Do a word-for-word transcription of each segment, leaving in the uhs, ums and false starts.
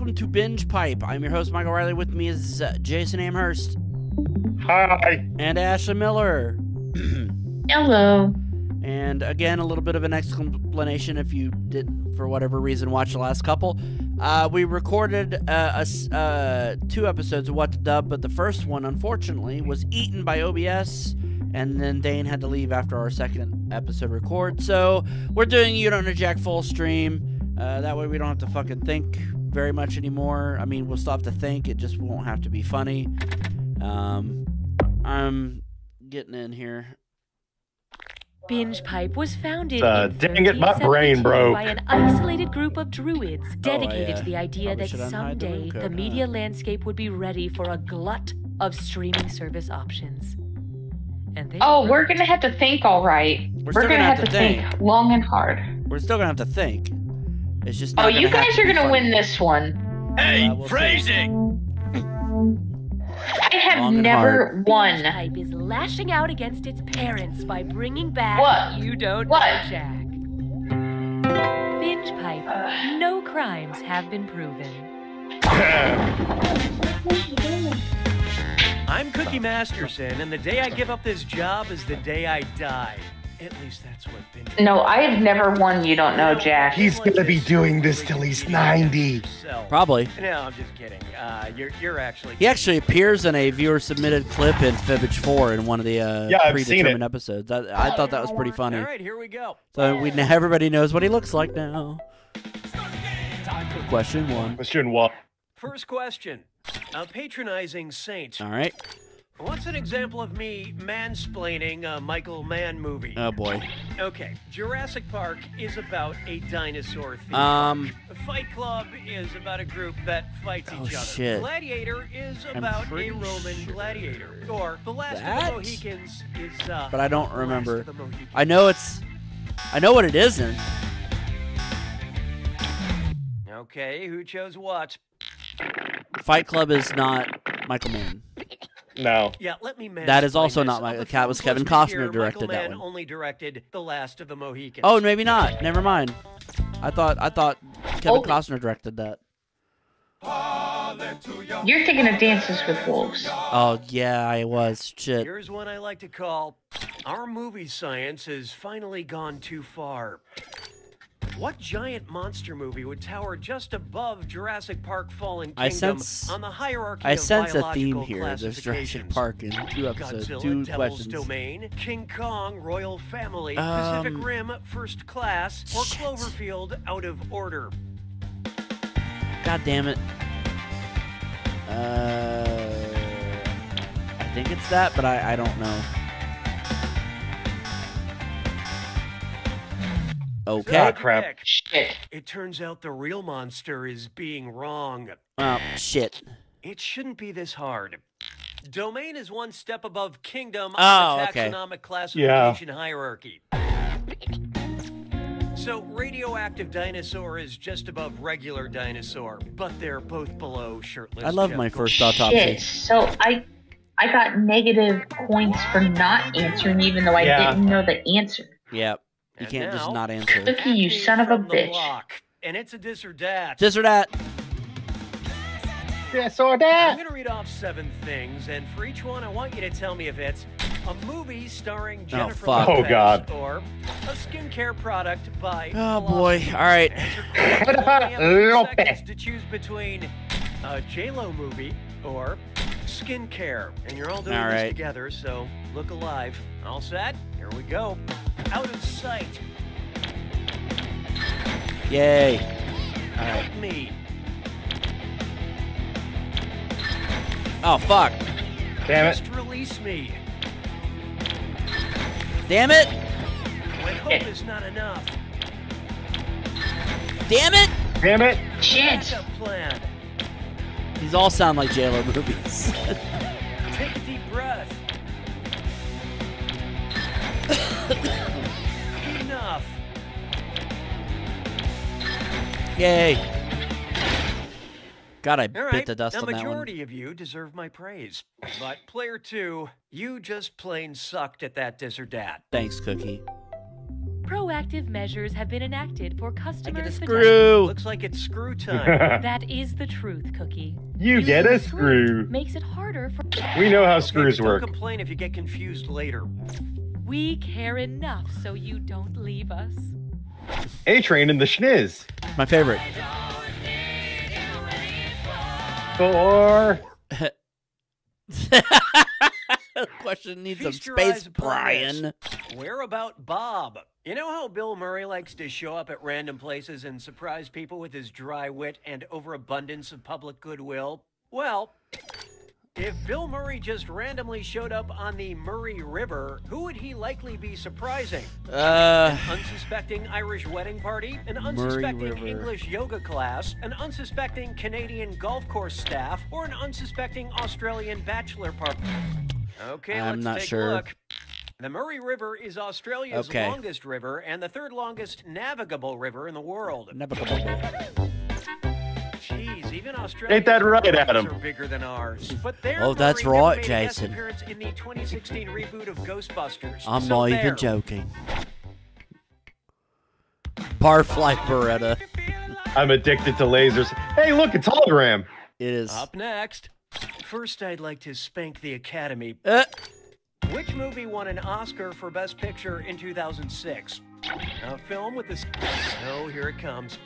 welcome to Binge Pipe. I'm your host, Michael Riley. With me is uh, Jason Amherst. Hi. And Ashley Miller. Hello. And again, a little bit of an explanation if you didn't, for whatever reason, watch the last couple. Uh, we recorded uh, a, uh, two episodes of What to Dub, but the first one, unfortunately, was eaten by O B S, and then Dane had to leave after our second episode record. So we're doing You Don't Know Jack full stream. Uh, that way we don't have to fucking think very much anymore. I mean, we'll still have to think. It just won't have to be funny. Um, I'm getting in here. Binge Pipe was founded uh, in dang it, my brain broke. by an isolated group of druids dedicated oh, yeah. to the idea Probably that someday the, the media huh? landscape would be ready for a glut of streaming service options. And they oh, worked. we're gonna have to think, all right. We're, we're gonna, gonna have, have to think. think long and hard. We're still gonna have to think. It's just. Not oh, you guys are gonna funny. win this one. Hey, uh, we'll phrasing. I have never won. Binge Pipe is lashing out against its parents by bringing back what? You Don't Know Jack. Binge Pipe, uh, no crimes have been proven. I'm Cookie Masterson, and the day I give up this job is the day I die. At least that's what Binge Pipe. No, I have never won You Don't Know Jack. He's gonna be doing this till he's ninety. Probably. No, I'm just kidding. Uh, you're you're actually. He actually appears in a viewer submitted clip in Fibbage Four in one of the uh, yeah, predetermined episodes. I, I thought that was pretty funny. All right, here we go. So we everybody knows what he looks like now. Question one. Question one. First question. A patronizing saint. All right. What's an example of me mansplaining a Michael Mann movie? Oh, boy. Okay. Jurassic Park is about a dinosaur theme. Um, Fight Club is about a group that fights oh, each other. Shit. Gladiator is I'm about a Roman sure. gladiator. Or The Last that? of the Mohicans is... Uh, but I don't remember. I know it's... I know what it isn't. Okay, who chose what? Fight Club is not Michael Mann. No. Yeah, let me that is also not my cat was Kevin Costner directed Michael that one. Only directed The Last of the Mohicans. Oh, maybe not. Never mind. I thought I thought Kevin oh. Costner directed that. You're thinking of Dances with Wolves. Oh yeah, I was. Shit. Here's one I like to call Our Movie Science Has Finally Gone Too Far. What giant monster movie would tower just above Jurassic Park: Fallen Kingdom I sense, on the hierarchy I sense of biological a theme here. There's Jurassic Park in two episodes, Godzilla, two Devil's questions. Domain, King Kong, Royal Family, um, Pacific Rim, First Class, or shit. Cloverfield, Out of Order. God damn it. Uh, I think it's that, but I, I don't know. Okay. Ah, crap. Shit. It turns out the real monster is being wrong. Oh, shit. It shouldn't be this hard. Domain is one step above kingdom oh, on the taxonomic okay. classification yeah. hierarchy. So radioactive dinosaur is just above regular dinosaur, but they're both below shirtless. I love Jeff. my first autopsy. Shit. So I I got negative points for not answering, even though I yeah. didn't know the answer. Yeah. You and can't now, just not answer. Look at you, son of a bitch. Block, and it's a dis or dat. Dis or dat. Dis or dat. I'm going to read off seven things, and for each one, I want you to tell me if it's a movie starring Jennifer Lopez oh, God. or a skincare product by... Oh, boy. All right. Lopez. to choose between a J Lo movie or... skincare, and you're all doing all right. this together, so look alive. All set? Here we go. Out of sight. Yay. All right. Help me. Oh, fuck. Damn it. Just release me. Damn it. When hope is not enough. Damn it. Damn it. Shit. Plan. These all sound like J Lo movies. Take a deep breath. Enough. Yay. God, I right. bit the dust now on that one. The majority of you deserve my praise. But player two, you just plain sucked at that dis or dat. Thanks, Cookie. proactive measures have been enacted for customer fidelity. Screw! Looks like it's screw time. That is the truth, Cookie. You Using get a screw. screw. Makes it harder for... We know how screws okay, work. Don't complain if you get confused later. We care enough so you don't leave us. A-Train and the Schniz. My favorite. Four. Question needs Feast some space, Brian. Where about Bob? You know how Bill Murray likes to show up at random places and surprise people with his dry wit and overabundance of public goodwill? Well, if Bill Murray just randomly showed up on the Murray River, who would he likely be surprising? Uh, an unsuspecting Irish wedding party? An unsuspecting English yoga class? An unsuspecting Canadian golf course staff? Or an unsuspecting Australian bachelor party? Okay, I'm let's not take sure. a look. The Murray River is Australia's okay. longest river and the third longest navigable river in the world. Navigable. Jeez, even Australia. Ain't that right, Adam? Are bigger than ours. But there oh, that's Murray right, Jason. Appearance in the twenty sixteen reboot of Ghostbusters. I'm so not there. even joking. Barf like Beretta. I'm addicted to lasers. Hey, look, it's hologram. It is. Up next. First, I'd like to spank the Academy. Uh. Which movie won an Oscar for Best Picture in two thousand six? A film with this... Oh, here it comes.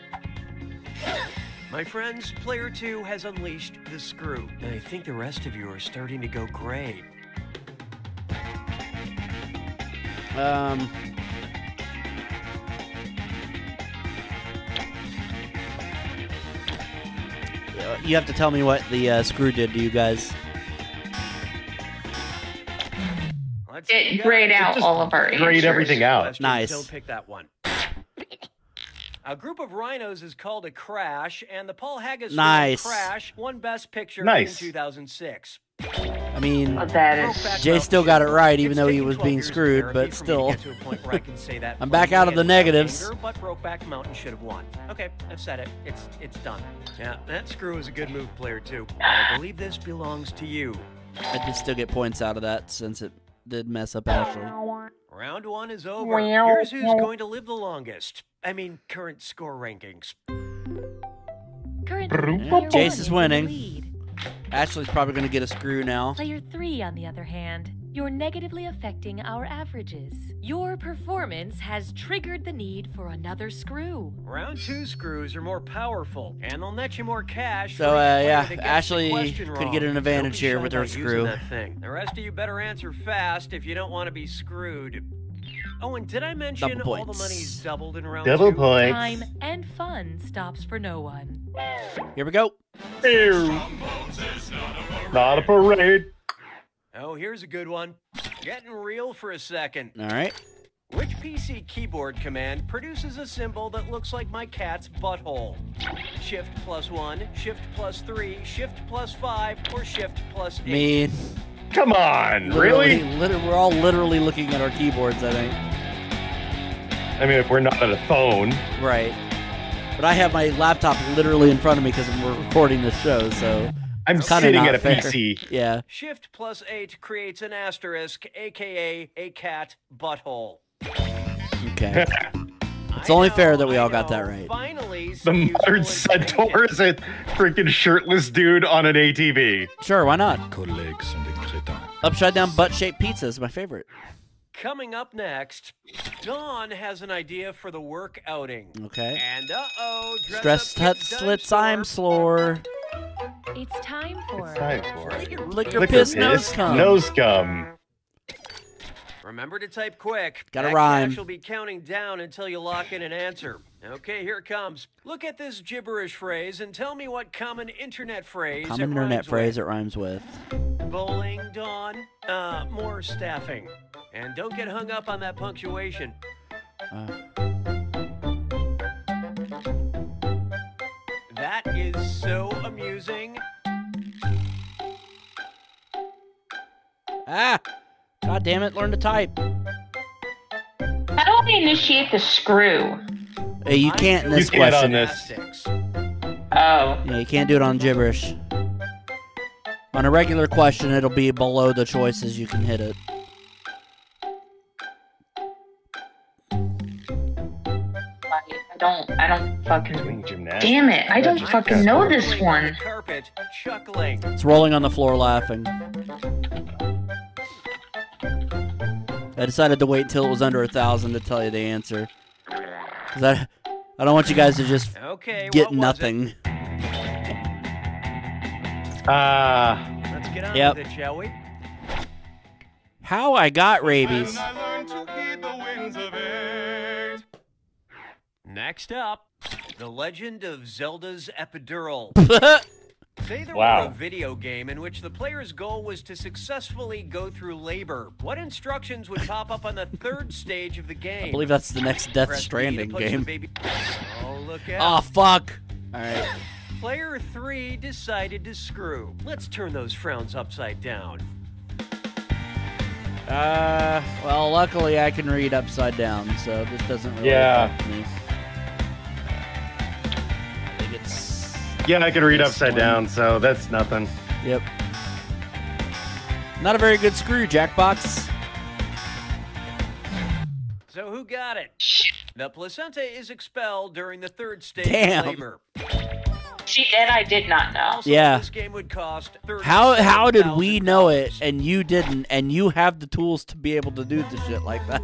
My friends, Player two has unleashed the screw. I think the rest of you are starting to go gray. Um... You have to tell me what the uh, screw did to you guys. It grayed out all of our answers. Grayed everything out. Nice. Still pick that one. A group of rhinos is called a crash, and the Paul Haggis nice. Crash won Best Picture nice. in two thousand six. I mean, well, that is... Jay still got it right, even it's though he was being screwed, but still. I'm back out of the negatives. Anger, but Brokeback Mountain should have won. Okay, I've said it. It's it's done. Yeah, that screw is a good move, Player Two. I believe this belongs to you. I did still get points out of that since it did mess up Ashley. Round one is over. Here's who's going to live the longest. I mean, current score rankings. Current Jace is winning. Ashley's probably going to get a screw now. Player three, on the other hand, you're negatively affecting our averages. Your performance has triggered the need for another screw. Round two screws are more powerful, and they'll net you more cash. So, uh, yeah, Ashley could wrong. get an advantage here with her screw. That thing. The rest of you better answer fast if you don't want to be screwed. Oh, and did I mention all the money's doubled in round Double two? Double points. Time and fun stops for no one. Here we go. Ew. Not a parade. Oh, here's a good one. Getting real for a second. All right. Which P C keyboard command produces a symbol that looks like my cat's butthole? Shift plus one, shift plus three, shift plus five, or shift plus eight? Mean. Come on, literally, really? Literally, we're all literally looking at our keyboards, I think. I mean, if we're not at a phone. Right. But I have my laptop literally in front of me because we're recording this show, so... I'm sitting at a fair. P C. Yeah. Shift plus eight creates an asterisk, a k a a cat butthole. Okay. It's only know, fair that we I all know. got that right. Finally, the modern centaur is a freaking shirtless dude on an A T V. Sure, why not? Upside down butt-shaped pizza is my favorite. Coming up next, Dawn has an idea for the work outing. Okay. And uh-oh, dress up slits I'm slore. It's time for... It's time for... Liquor, liquor, liquor piss, piss nose cum. Nose cum. Remember to type quick. Gotta rhyme. She'll be counting down until you lock in an answer. Okay, here it comes. Look at this gibberish phrase and tell me what common internet phrase. Common internet phrase it rhymes with. Bowling, Dawn. Uh, more staffing. And don't get hung up on that punctuation. Uh. That is so amusing. Ah! God damn it, learn to type. How do I initiate the screw? Hey, you can't in this you question. Can't on this. Oh. Yeah, you can't do it on gibberish. On a regular question, it'll be below the choices you can hit it. don't, I don't fucking. Doing gymnastics. Damn it! I don't fucking know this one. Carpet, chuckling. It's rolling on the floor, laughing. I decided to wait until it was under a thousand to tell you the answer. Cause I, I don't want you guys to just okay, get nothing. Ah. Uh, Let's get on yep. with it, shall we? How I Got Rabies. Next up, The Legend of Zelda's Epidural. Say there wow. were a video game in which the player's goal was to successfully go through labor. What instructions would pop up on the third stage of the game? I believe that's the next Death Press Stranding game. Oh, look out. Oh, fuck. All right. Player three decided to screw. Let's turn those frowns upside down. Uh, well, luckily I can read upside down, so this doesn't really yeah. affect me. I think it's... Yeah, I can read upside one. down, so that's nothing. Yep. Not a very good screw, Jackbox. So who got it? The placenta is expelled during the third stage Damn. of labor. She did. I did not know. Also, yeah. This game would cost how how did we know it and you didn't? And you have the tools to be able to do the shit like that.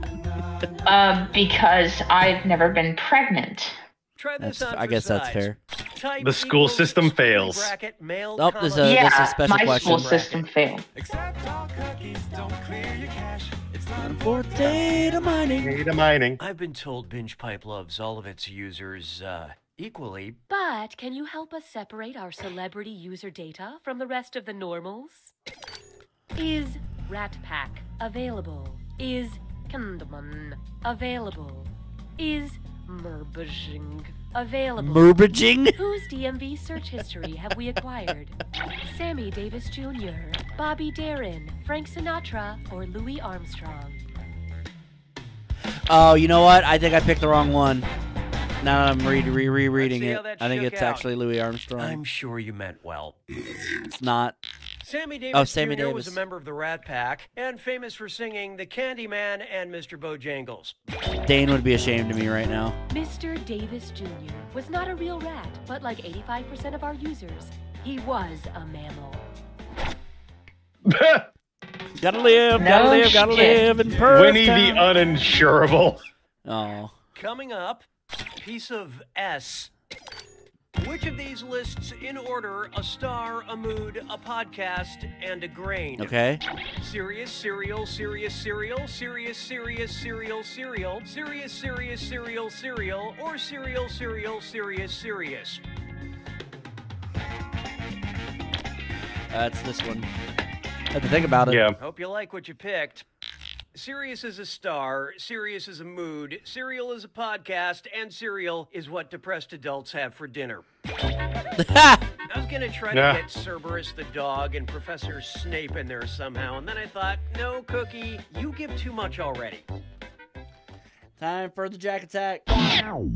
uh, because I've never been pregnant. Try this on I guess size. That's fair. Type the school system fails. Bracket, male, oh, there's a, yeah, there's a special my question. School system failed. Except all cookies don't clear your cash. It's time for data mining. Data mining. I've been told Binge Pipe loves all of its users. Uh, Equally. But can you help us separate our celebrity user data from the rest of the normals? Is Rat Pack available? Is Kindaman available? Is Murbajing available? Murbajing? Whose D M V search history have we acquired? Sammy Davis Junior, Bobby Darin, Frank Sinatra, or Louis Armstrong? Oh, you know what? I think I picked the wrong one. Now I'm re re rereading it. I think it's out. actually Louis Armstrong. I'm sure you meant well. It's not. Sammy Davis oh, Sammy Junior Davis. was a member of the Rat Pack and famous for singing The Candyman and Mister Bojangles. Dane would be ashamed of me right now. Mister Davis Junior was not a real rat, but like eighty-five percent of our users, he was a mammal. Gotta live, no gotta live, shit. gotta live in Perth. Winnie the Uninsurable. Oh. Coming up. Piece of S. Which of these lists in order a star, a mood, a podcast, and a grain? Okay. Serious, cereal, serious, cereal, serious, serious, cereal, cereal, serious, serious, cereal, cereal, or cereal, cereal, serious, serious. Uh, it's this one. I have to think about it. Yeah. Hope you like what you picked. Sirius is a star, Sirius is a mood, cereal is a podcast, and cereal is what depressed adults have for dinner. I was going to try yeah. to get Cerberus the dog and Professor Snape in there somehow, and then I thought, no, Cookie, you give too much already. Time for the Jack Attack. Wow.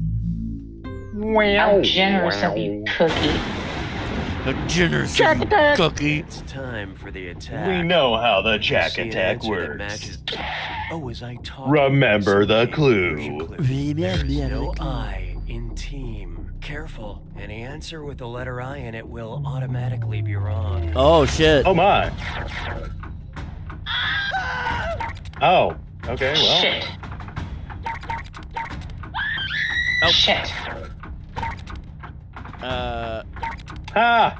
How generous wow. of you, Cookie. A generous Jack Attack Cookie. It's time for the attack. We know how the Jack Attack works. Oh, as I talk. Remember the clue. There's no I in team. Careful. Any answer with the letter I in it will automatically be wrong. Oh shit. Oh my. Oh. Okay. Well. Shit. Oh shit. Uh. Ah!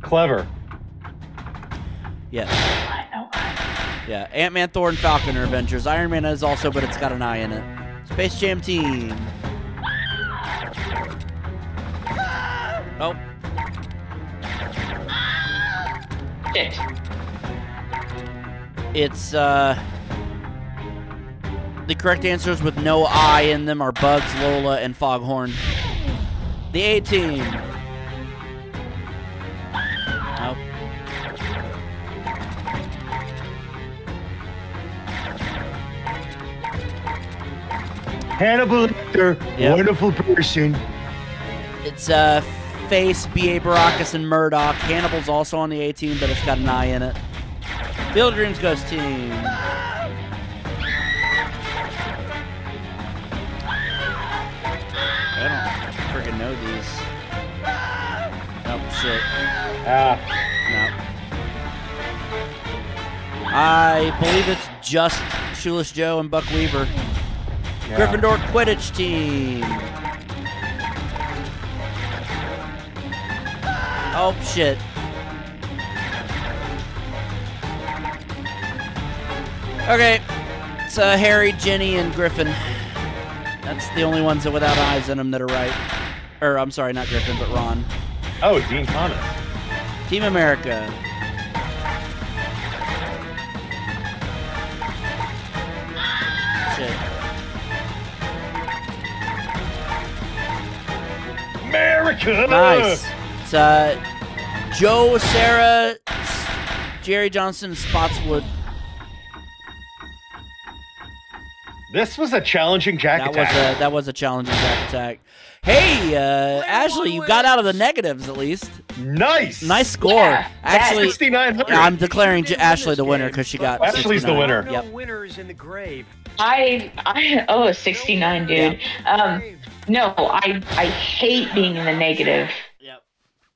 Clever. Yes. Yeah, Ant-Man, Thor, and Falcon are Avengers. Iron Man is also, but it's got an eye in it. Space Jam Team. Oh. Shit. It's, uh... the correct answers with no eye in them are Bugs, Lola, and Foghorn. The A Team. Oh. Hannibal Lecter, yep. Wonderful person. It's uh, Face, B A. Baracus, and Murdoch. Hannibal's also on the A Team, but it's got an eye in it. Field Dreams Ghost Team. That's it. Ah, no. I believe it's just Shoeless Joe and Buck Weaver. Yeah. Gryffindor Quidditch team. Oh, shit. Okay. It's uh, Harry, Ginny, and Griffin. That's the only ones that without eyes in them that are right. Or, I'm sorry, not Griffin, but Ron. Oh, Dean Thomas. Team America. Shit. America! Nice. It's uh, Joe, Sarah, Jerry Johnson, Spotswood. This was a challenging Jack that attack. Was a, that was a challenging Jack attack. Hey, uh, Ashley, you got out of the negatives at least. Nice. Nice score. Yeah, actually, sixty-nine hundred. I'm declaring Ashley the winner because she got Ashley's the winner. Yep. Winners in the grave. I, I oh, sixty-nine, dude. Yeah. Um, no, I, I hate being in the negative. Yep.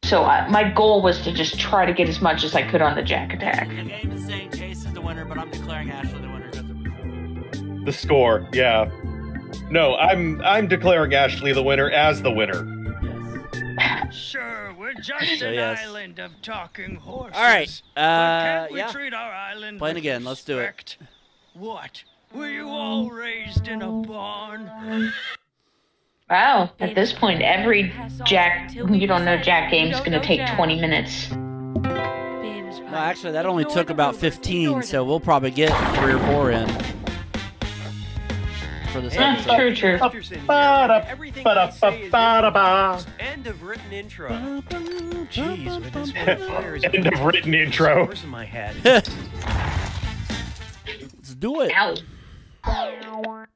So I, my goal was to just try to get as much as I could on the Jack attack. The game is saying Chase is the winner, but I'm declaring Ashley the winner. The score, yeah. No, I'm I'm declaring Ashley the winner as the winner. Yes. Sure, we're just so, an yes. island of talking horses. All right, uh, we yeah. treat our island playing again. Let's do it. What? Were you all raised in a barn? Wow! At this point, every Jack You Don't Know Jack game's gonna take twenty minutes. Well, actually, that only took about fifteen, so we'll probably get three or four in. Yeah, true, true. End of written intro. Jeez, with this fire is end of written intro. In my head. Let's do it. Ow.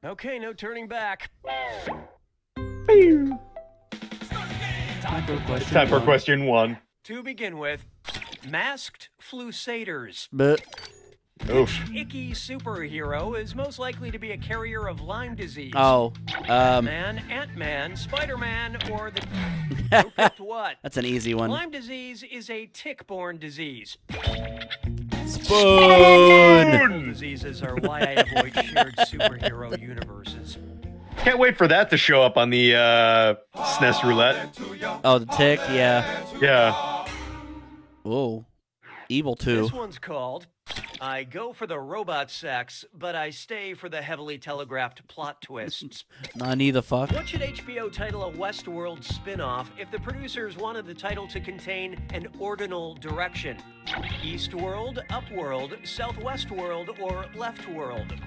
Okay, no turning back. Time for question. Time for one. question one. To begin with, masked flucators. But. Oof. Icky superhero is most likely to be a carrier of Lyme disease. Oh, um, man, Ant-Man, Spider-Man, or the who picked what? That's an easy one. Lyme disease is a tick-borne disease. Spoon. Diseases are why I avoid shared superhero universes. Can't wait for that to show up on the uh, S N E S roulette. Oh, the tick, yeah, yeah. Whoa, evil too. This one's called. I go for the robot sex, but I stay for the heavily telegraphed plot twists. None either fuck. What should H B O title a Westworld spin-off if the producers wanted the title to contain an ordinal direction? Eastworld, Upworld, Southwestworld, or Leftworld?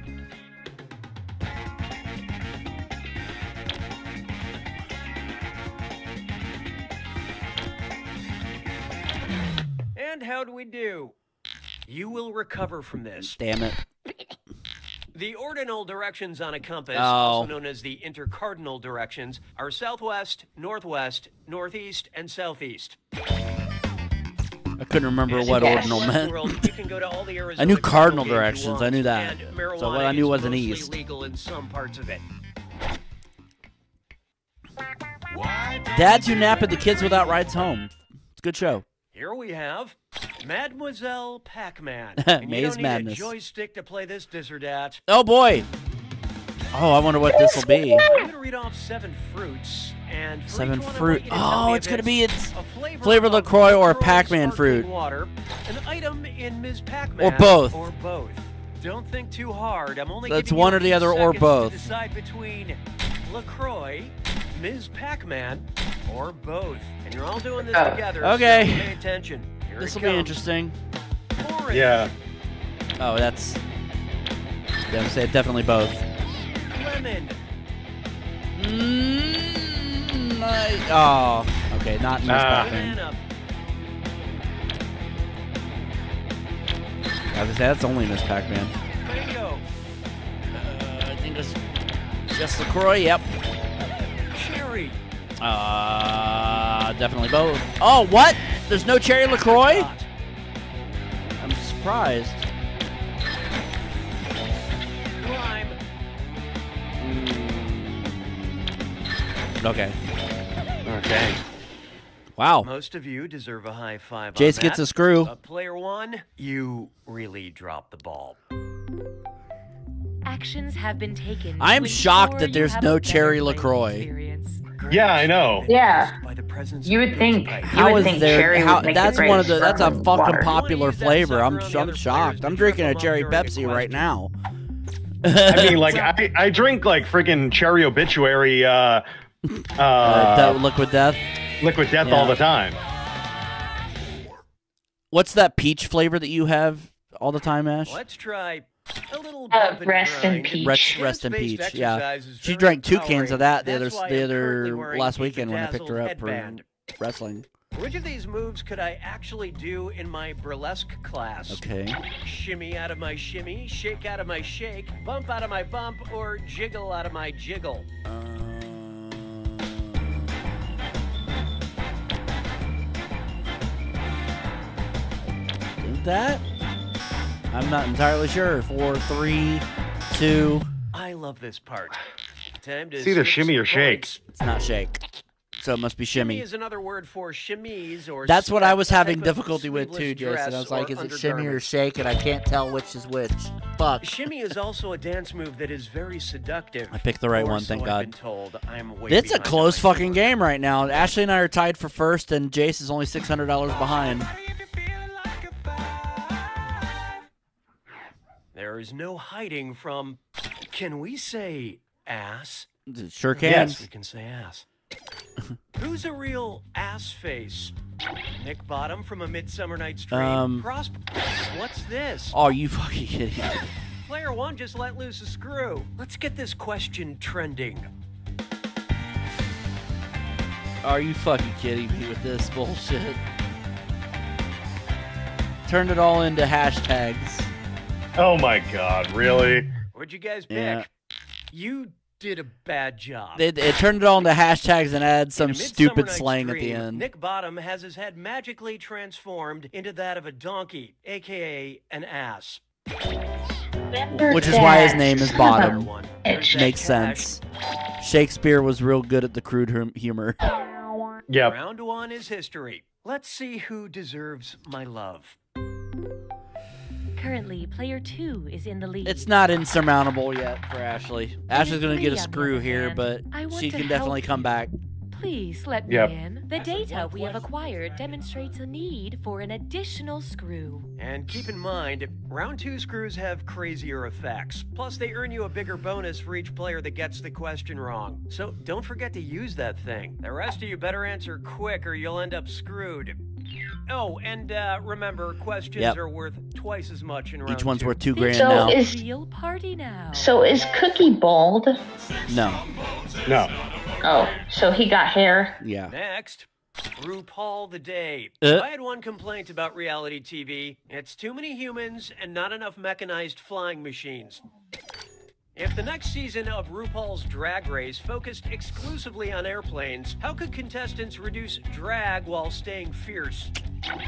And how'd we do? You will recover from this. Damn it. The ordinal directions on a compass, oh. also known as the intercardinal directions, are southwest, northwest, northeast, and southeast. I couldn't remember what ordinal meant. World, you can go to all the I knew cardinal directions. I knew that. So what I knew wasn't east. Legal in some parts of it. Dads who nap at the kids without rides home. It's a good show. Here we have Mademoiselle Pac-Man. Maze Madness. You don't need a joystick to play this diss or dat. Oh boy! Oh, I wonder what this will be. I'm going to read off seven fruits. And for seven fruit. Oh, it's going to be it's a flavor, flavor LaCroix or Pac-Man fruit. Water, an item in Miz Pac-Man, or both. Or both. Don't think too hard. I'm only That's one or the other or both. To decide between LaCroix, Miz Pac-Man, or both. And you're all doing this together. Okay. So pay attention. This will be interesting. Orange. Yeah. Oh, that's. Yeah, I'm saying definitely both. Lemon. Mm, like, oh. Okay, not Miss Pac-Man. I was gonna say that's only Miss Pac-Man. Mango. Uh, I think it's just LaCroix. Yep. Cherry. Uh, definitely both. Oh, what? There's no cherry LaCroix? I'm surprised. Lime. Mm. Okay. Okay. Wow. Most of you deserve a high five. Jace on gets that. a screw. Uh, player one, you really dropped the ball. Actions have been taken. I am shocked that there's no Cherry LaCroix. Yeah, I know. Yeah. You would think. How you would is think there, cherry how, would make that's one of the. That's a fucking water. popular flavor. I'm, I'm shocked. I'm drinking a cherry Pepsi right now. I mean, like, I, I drink like freaking Cherry Obituary. Uh, uh, uh, liquid death. Liquid death yeah. all the time. What's that peach flavor that you have all the time, Ash? Let's try. A little uh, rest and, and peach. Rest, rest and peach. Yeah, she drank two cans of that the other the other last weekend when I picked her up for wrestling. Which of these moves could I actually do in my burlesque class? Okay. Shimmy out of my shimmy, shake out of my shake, bump out of my bump, or jiggle out of my jiggle. Um. Did that? I'm not entirely sure. Four, three, two. I love this part. Time to it's either shimmy or shake. Points. It's not shake. So it must be shimmy. Shimmy is another word for shimmies or That's what I was having difficulty with too, Jason. I was like, is it shimmy or shake? And I can't tell which is which. Fuck. Shimmy is also a dance move that is very seductive. I picked the right one, thank God. Told, I'm way it's a close fucking work. game right now. Ashley and I are tied for first, and Jace is only six hundred dollars behind. There is no hiding from, can we say ass? Sure can. Yes, we can say ass. Who's a real ass face? Nick Bottom from A Midsummer Night's Dream. Um, Cross, what's this? Oh, you fucking kidding me. Player one just let loose a screw. Let's get this question trending. Are you fucking kidding me with this bullshit? Turned it all into hashtags. Oh my God! Really? What'd you guys pick? Yeah. You did a bad job. It, it turned it all into hashtags and added some stupid slang dream, at the end. Nick Bottom has his head magically transformed into that of a donkey, aka an ass. Which is why his name is Bottom. It makes sense. Shakespeare was real good at the crude humor. Yep. Round one is history. Let's see who deserves my love. Currently, player two is in the lead. It's not insurmountable yet for Ashley. Ashley's going to get a screw here, but she can definitely come back. Please let me in. The data we have acquired demonstrates a need for an additional screw. And keep in mind, round two screws have crazier effects. Plus, they earn you a bigger bonus for each player that gets the question wrong. So don't forget to use that thing. The rest of you better answer quick or you'll end up screwed. Oh, and uh, remember, questions yep. are worth twice as much in round Each one's two. worth two grand so now. Is, Real party now. So is Cookie bald? No. No. Oh, so he got hair? Yeah. Next, RuPaul the Day. Uh? I had one complaint about reality T V. It's too many humans and not enough mechanized flying machines. If the next season of RuPaul's Drag Race focused exclusively on airplanes, how could contestants reduce drag while staying fierce?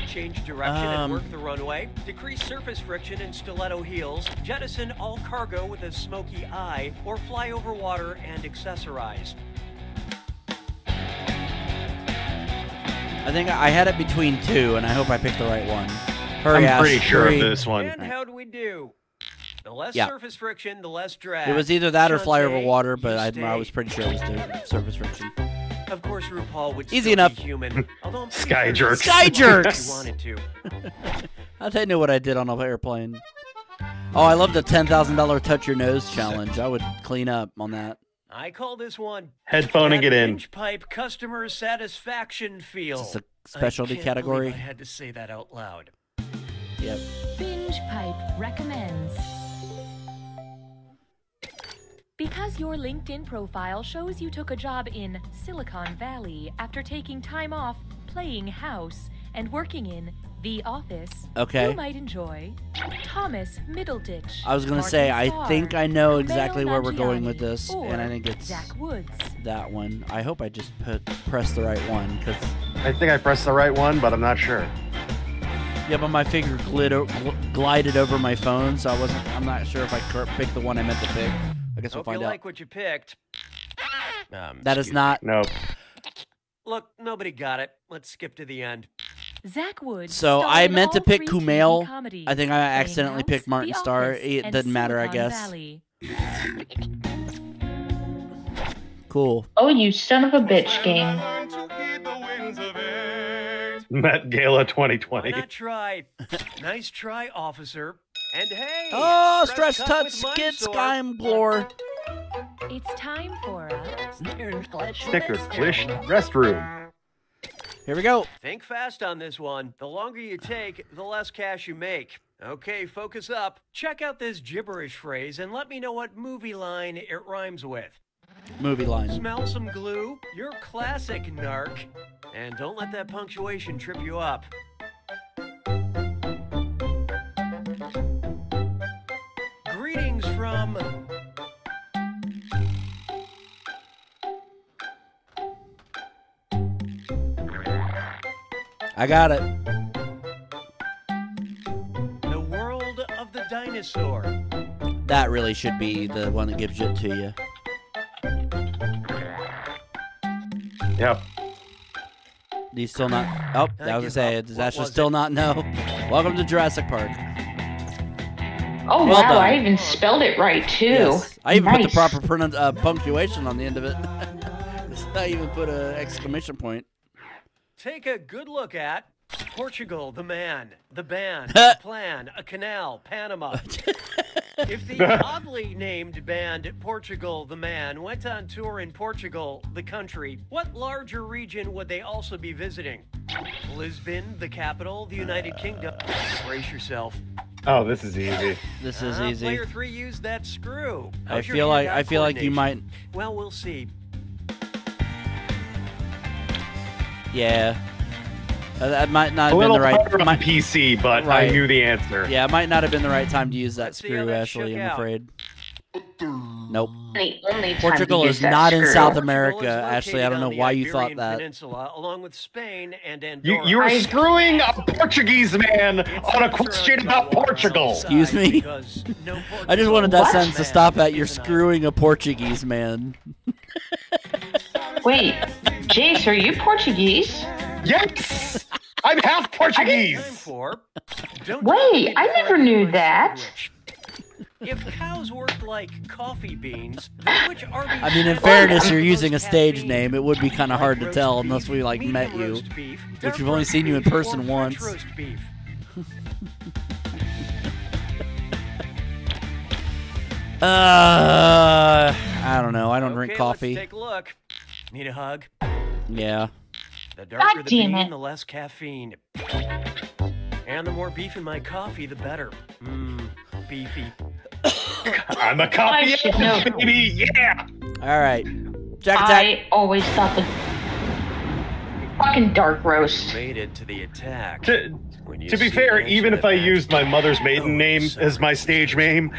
Change direction um, and work the runway, decrease surface friction in stiletto heels, jettison all cargo with a smoky eye, or fly over water and accessorize. I think I had it between two, and I hope I picked the right one. Hurry, I'm pretty sure of this one. And how'd we do? The less yeah. surface friction, the less drag. It was either that or fly over water, but I, I was pretty sure it was the surface friction. Of course, RuPaul would Easy enough. Be human. Sky jerks. Sky jerks! wanted to. I'll tell you what I did on an airplane. Oh, I love the ten thousand dollar touch your nose challenge. I would clean up on that. I call this one... Headphoning it in. Binge Pipe customer satisfaction feel. Is this a specialty I category? I had to say that out loud. Yep. Binge Pipe recommends... Because your LinkedIn profile shows you took a job in Silicon Valley after taking time off playing house and working in The Office, okay. you might enjoy Thomas Middleditch. I was going to say, Starr, I think I know exactly where we're going with this, and I think it's Zach Woods. that one. I hope I just put, pressed the right one. Cause I think I pressed the right one, but I'm not sure. Yeah, but my finger glid, glided over my phone, so I wasn't. I'm not sure if I picked the one I meant to pick. I guess we'll Hope find you out. like what you picked. Um, that is not. Nope. Look, nobody got it. Let's skip to the end. Zach Wood. So I meant to pick Kumail. I think I accidentally House, picked Martin Starr. It doesn't matter, I guess. Cool. Oh, you son of a bitch, game. Met Gala twenty twenty. Why not try? Nice try, officer. And hey. Oh, stress tut skid skyim glore. It's time for a Snicker Clish restroom. Here we go. Think fast on this one. The longer you take, the less cash you make. Okay, focus up. Check out this gibberish phrase and let me know what movie line it rhymes with. Movie line. Smell some glue. You're classic, narc. And don't let that punctuation trip you up. Greetings from... I got it. The world of the dinosaur. That really should be the one that gives it to you. Yep. Do you still not? Oh, that was a. Does Ashley still not know? Welcome to Jurassic Park. Oh well wow! Done. I even spelled it right too. Yes. I even nice. put the proper pron uh, punctuation on the end of it. I even put an exclamation point. Take a good look at Portugal, the man, the band, the plan, a canal, Panama. If the oddly named band Portugal, the man, went on tour in Portugal, the country, what larger region would they also be visiting? Lisbon, the capital, the United uh, Kingdom. Brace yourself. Oh, this is easy. This is uh, easy. Player three used that screw. How's I feel like I feel like you might. Well, we'll see. Yeah, uh, that might not have been the right time. My P C, but right. I knew the answer. Yeah, it might not have been the right time to use that Let's screw, that Ashley. I'm out. afraid. Nope. Only, only Portugal is not screw. in South America, Ashley. I don't know why Iberian you thought that. Peninsula, along with Spain and you, you were I... screwing a Portuguese man it's on a question about Portugal. Excuse me. No Portugal. I just wanted that what? sentence to stop at. You're screwing a Portuguese man. Wait, Jace, are you Portuguese? Yes! I'm half Portuguese! Wait, I never knew that. If cows worked like coffee beans, which are I mean, in fairness, you're using a stage name. It would be kind of hard to tell unless we, like, met you. Which we've only seen you in person once. uh, I don't know. I don't drink coffee. Let's take a look. Need a hug? Yeah. The darker the bean, the less caffeine. And the more beef in my coffee, the better. Mmm, beefy. I'm a coffee baby, yeah! Alright. Jack attack. I always thought the fucking dark roast. Made it to the attack. To, to be fair, even if I used my mother's maiden name as my stage name,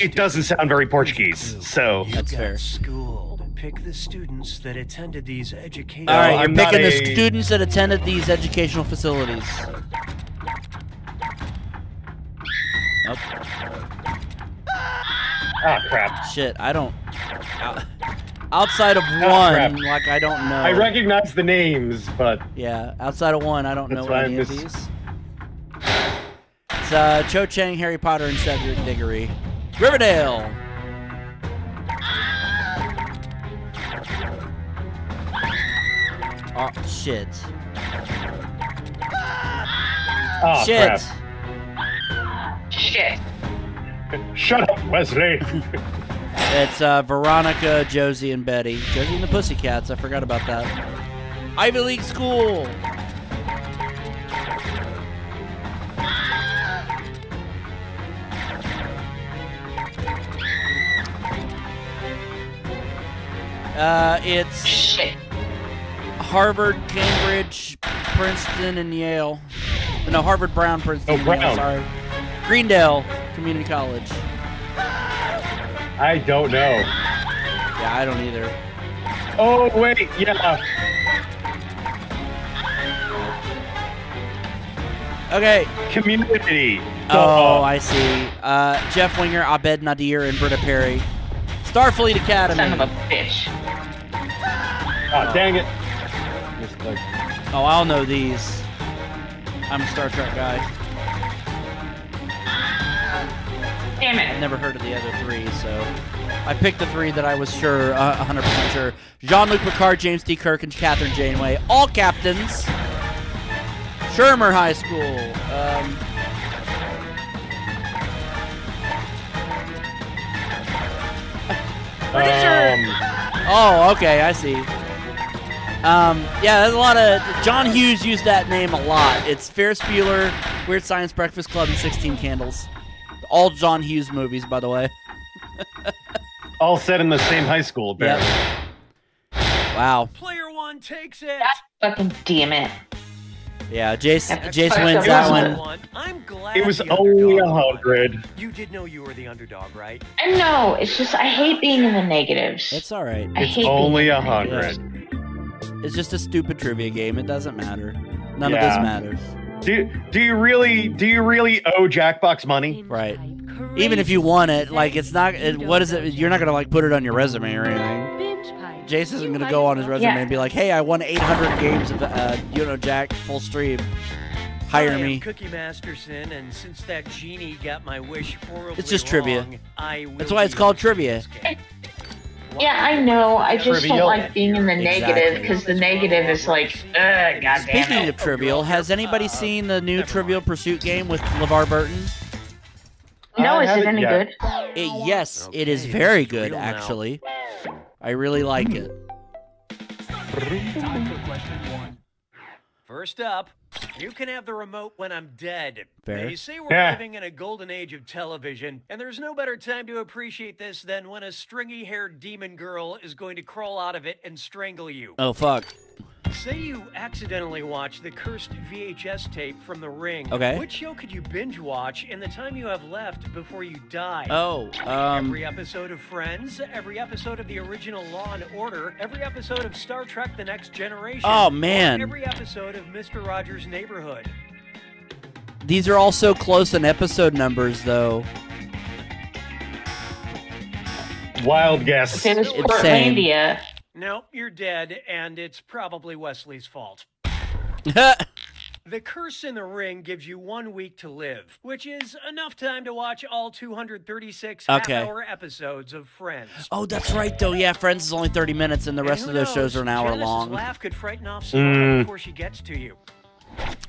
it doesn't sound very Portuguese, so... That's fair. Pick the students that attended these educational... All right, you're picking the students that attended these educational facilities. Nope. Ah, crap. Shit, I don't... Outside of one, like, I don't know. I recognize the names, but... Yeah, outside of one, I don't know any of these. It's uh, Cho Chang, Harry Potter, and Cedric Diggory. Riverdale! Oh, shit. Oh, shit. Crap. Shit. Shut up, Wesley. It's uh, Veronica, Josie, and Betty. Josie and the Pussycats. I forgot about that. Ivy League School. Uh, it's... Shit. Harvard, Cambridge, Princeton, and Yale. No, Harvard, Brown, Princeton, oh, Brown. Yale, sorry. Greendale Community College. I don't know. Yeah, I don't either. Oh, wait, yeah. Okay. Community. Oh, I see. Uh, Jeff Winger, Abed Nadir, and Britta Perry. Starfleet Academy. Son of a bitch. Oh, dang it. Like, oh, I'll know these. I'm a Star Trek guy. Damn it. I've never heard of the other three, so I picked the three that I was sure, uh, one hundred percent sure. Jean-Luc Picard, James T. Kirk, and Catherine Janeway. All captains. Schirmer High School. Um... Um, oh, okay, I see. Um, yeah, there's a lot of... John Hughes used that name a lot. It's Ferris Bueller, Weird Science, Breakfast Club, and sixteen Candles. All John Hughes movies, by the way. All set in the same high school, apparently. Yep. Wow. Player one takes it. That fucking damn it. Yeah, Jace, Jace wins that one. I'm glad it was only a hundred. You did know you were the underdog, right? I know. It's just I hate being in the negatives. It's all right. I it's only a hundred. It's just a stupid trivia game. It doesn't matter. None yeah. of this matters. Do do you really do you really owe Jackbox money? Right. Even if you won it, like it's not. It, what is it? You're not gonna like put it on your resume or anything. Jace isn't going to go on his resume yeah. and be like, hey, I won eight hundred games of uh, You Don't Know Jack Full Stream. Hire I me. Cookie Masterson, and since that genie got my wish horribly it's just trivia. Wrong, I That's why it's called trivia. Yeah, I know. I just trivial. don't like being in the negative because exactly. the negative is like, ugh, goddamn. Speaking it. of Trivial, has anybody seen the new uh, Trivial Pursuit game with LeVar Burton? No, I is it any yet. good? It, yes, okay, it is very good, actually. Now. I really like it. Time for question one. First up, you can have the remote when I'm dead. Fair. Now, you say we're yeah. living in a golden age of television, and there's no better time to appreciate this than when a stringy-haired demon girl is going to crawl out of it and strangle you. Oh, fuck. Say you accidentally watch the cursed V H S tape from The Ring. Okay. Which show could you binge watch in the time you have left before you die? Oh, um... Every episode of Friends, every episode of the original Law and Order, every episode of Star Trek The Next Generation. Oh, man. Every episode of Mister Rogers' Neighborhood. These are all so close in episode numbers, though. Wild guess. It's Portlandia. No, you're dead, and it's probably Wesley's fault. The curse in the ring gives you one week to live, which is enough time to watch all two hundred thirty-six okay. half-hour episodes of Friends. Oh, that's right, though. Yeah, Friends is only thirty minutes, and the rest and of those knows? shows are an hour Genesis long. Laugh could frighten off someone mm. before she gets to you.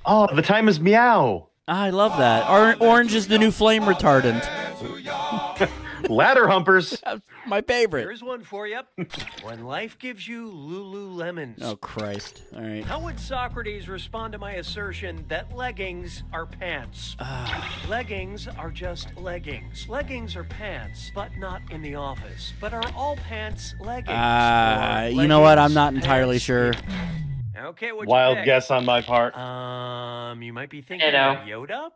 Oh, the time is meow. I love that. Or Orange is the new flame retardant. Ladder humpers. My favorite. Here's one for you. When life gives you Lululemons. Oh, Christ. All right. How would Socrates respond to my assertion that leggings are pants? Uh. Leggings are just leggings. Leggings are pants, but not in the office. But are all pants leggings? Uh, leggings you know what? I'm not entirely pants. sure. Okay, what Wild guess on my part. Um, you might be thinking of Yoda?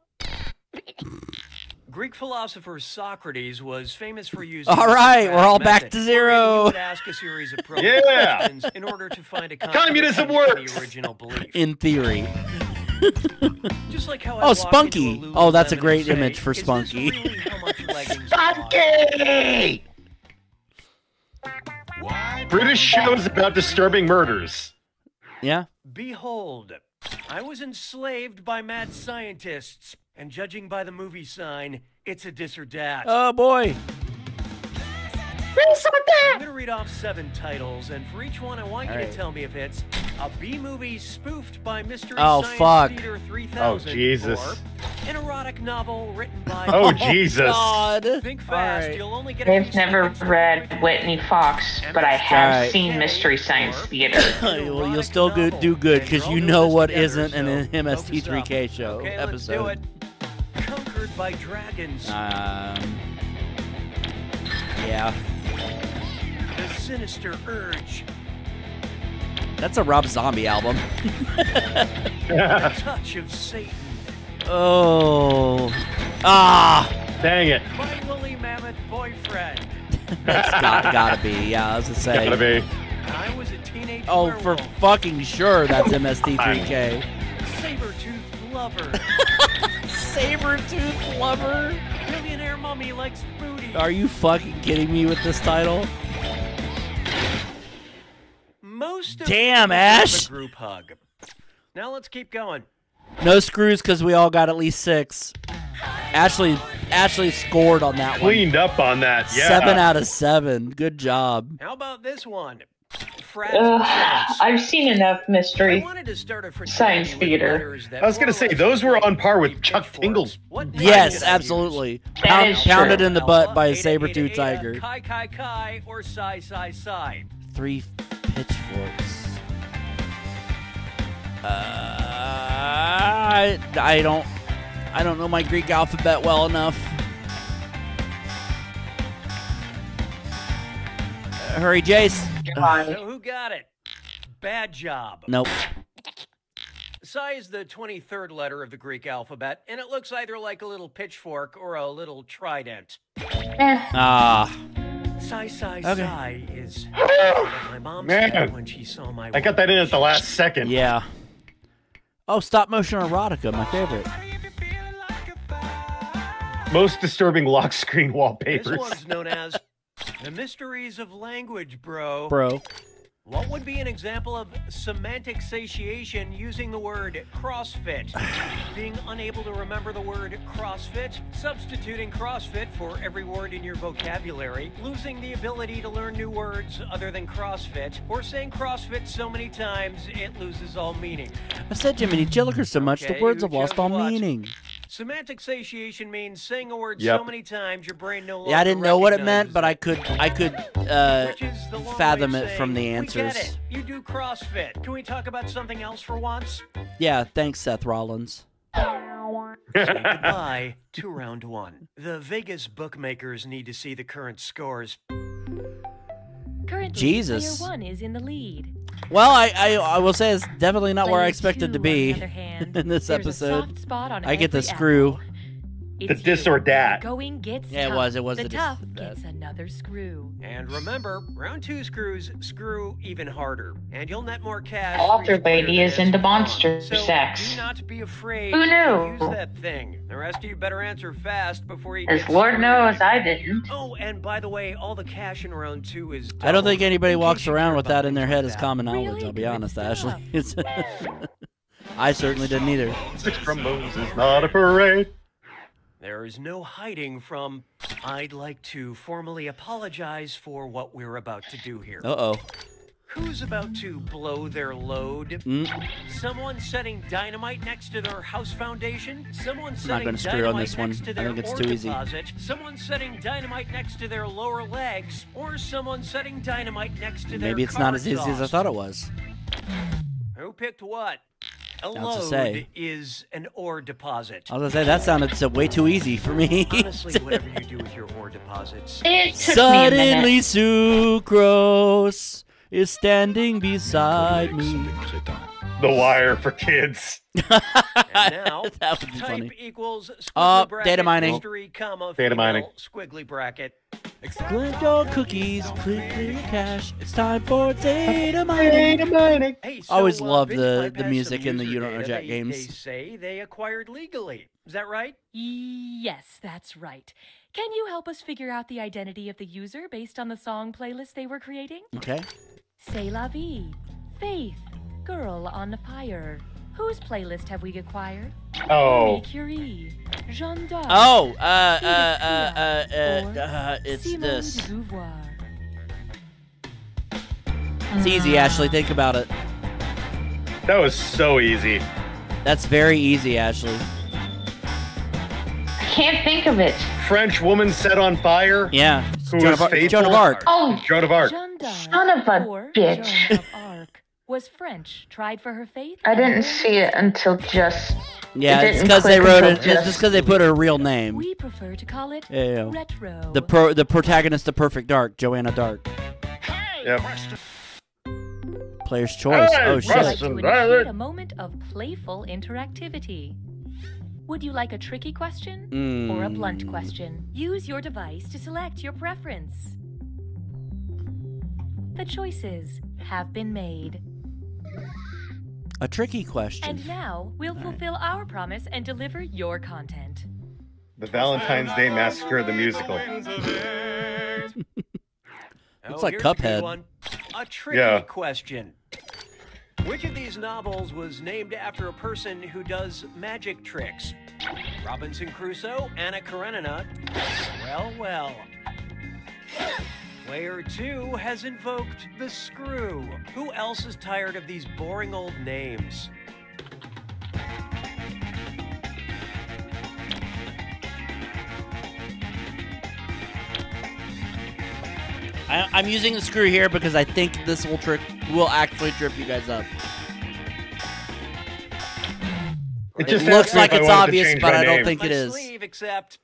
Greek philosopher Socrates was famous for using... All right, we're all method. back to zero. He would ask a series of yeah. questions in order to find a... Communism works! The original belief. In theory. Just like how oh, Spunky. Oh, that's a great say, image for Spunky. Really Spunky! British shows about disturbing murders. Yeah. Behold, I was enslaved by mad scientists. And judging by the movie sign, it's a dis or dat. Oh, boy. Dis or dat. I'm going to read off seven titles, and for each one, I want All you right. to tell me if it's a B-movie spoofed by Mystery oh, Science fuck. Theater three thousand. Oh, Jesus. Or an erotic novel written by... oh, Jesus. God. Think fast. Right. You'll only get I've never read Whitney Fox, but I have right. seen Mystery Science Theater. Well, you'll still go, do good, because you know what isn't an M S T three K show okay, episode. Let's do it. Conquered by dragons. Um, yeah. The Sinister Urge. That's a Rob Zombie album. The Touch of Satan. Oh. Ah. Dang it. Finally, Mammoth Boyfriend. That's got, gotta be. Yeah, I was gonna say. Gotta be. I was a teenage Oh, werewolf. For fucking sure that's M S T three K. Sabertooth Lover. Sabertooth Lover? Millionaire Mummy Likes Booty. Are you fucking kidding me with this title? Most supposed to. Damn, Ash. A group hug. Now let's keep going. No screws because we all got at least six. Ashley, Ashley scored on that one. Cleaned up on that. Yeah. Seven out of seven. Good job. How about this one? Uh, I've seen enough mystery science theater. I was going to say, those were on par with Chuck Tingle's. Yes, absolutely. Pound, pounded in the butt by a saber-tooth tiger. Kai, kai, kai, or sai, sai, sai. Three pitchforks. Uh, I, I don't... I don't know my Greek alphabet well enough. Uh, hurry, Jace. Uh, so who got it? Bad job. Nope. Psi is the twenty-third letter of the Greek alphabet, and it looks either like a little pitchfork or a little trident. Ah. Uh, Psi, Psi, okay. Psi is my mom's dad when she saw my. I got that in at the last second. Yeah. Oh, stop motion erotica, my favorite. Most disturbing lock screen wallpapers. This one's known as The Mysteries of Language, bro. Bro. What would be an example of semantic satiation using the word CrossFit? Being unable to remember the word CrossFit, substituting CrossFit for every word in your vocabulary, losing the ability to learn new words other than CrossFit, or saying CrossFit so many times it loses all meaning. I said Jiminy Jilliker so much, okay, the words have lost all what? meaning. Semantic satiation means saying a word yep. so many times your brain no longer. Yeah, I didn't know what it meant, but I could I could uh, fathom it from the answers. We get it. You do CrossFit. Can we talk about something else for once? Yeah, thanks, Seth Rollins. Say goodbye to round one. The Vegas bookmakers need to see the current scores. Currently, Jesus. Player one is in the lead. Well, I, I I will say it's definitely not player where I expected two, to be hand, in this episode. I get the screw. The this or that. Going gets yeah, tough. it was. It was the, the tough gets another screw. And remember, round two screws screw even harder, and you'll net more cash. Alter lady is into monster so sex. Do not be afraid. Who knew? Use that thing. The rest of you better answer fast before you. As Lord knows, I didn't. Oh, and by the way, all the cash in round two is. Double. I don't think anybody walks around with that in their head as common knowledge. Really? I'll be honest, Ashley. I certainly didn't either. Six trombones is not a parade. There is no hiding from. I'd like to formally apologize for what we're about to do here. Uh-oh. Who's about to blow their load? Mm. Someone setting dynamite next to their house foundation? Someone setting I'm not gonna dynamite screw on this next one. to their I think it's too deposit? Easy. Someone setting dynamite next to their lower legs? Or someone setting dynamite next to Maybe their Maybe it's not as easy exhaust. as I thought it was. Who picked what? A load is an ore deposit. I was gonna say that sounded way too easy for me. Honestly, whatever you do with your ore deposits, it took suddenly me a Sucrose is standing beside me. The Wire for kids. And now that would be type funny. Equals uh, bracket, data mining. History, comma, data mining. Squiggly bracket. Click your cookies, click your cash. It's time for data mining. Hey, so, always uh, love the, the music in the You Don't Know Jack games. They say they acquired legally. Is that right? Yes, that's right. Can you help us figure out the identity of the user based on the song playlist they were creating? Okay. C'est la vie. Faith. Girl on the Fire. Whose playlist have we acquired? Oh. Marie Curie, Jeanne d'Arc. Oh, uh, uh, uh, uh, uh, uh, it's Simone this. It's easy, Ashley. Think about it. That was so easy. That's very easy, Ashley. I can't think of it. French woman set on fire. Yeah. Who Joan was faithful? Joan of Arc. Oh, Joan of Arc. Son of a bitch. Joan of Arc. Was French tried for her faith? I didn't see it until just. Yeah, it it's because they wrote it. Just because they put her real name. We prefer to call it yeah. retro. The pro, the protagonist of Perfect Dark, Joanna Dark. Hey, yep. Player's choice. Hey, oh shit! Like to initiate a moment of playful interactivity. Would you like a tricky question mm. or a blunt question? Use your device to select your preference. The choices have been made. A tricky question. And now we'll All fulfill right. our promise and deliver your content. The Valentine's Day Massacre, the musical. Looks oh, like Cuphead. A, a tricky yeah. question. Which of these novels was named after a person who does magic tricks? Robinson Crusoe, Anna Karenina. Well, well. Player two has invoked the screw. Who else is tired of these boring old names? I, I'm using the screw here because I think this will trick will actually trip you guys up. It, just it looks like it's obvious, but I don't name. think it is. Sleeve, except...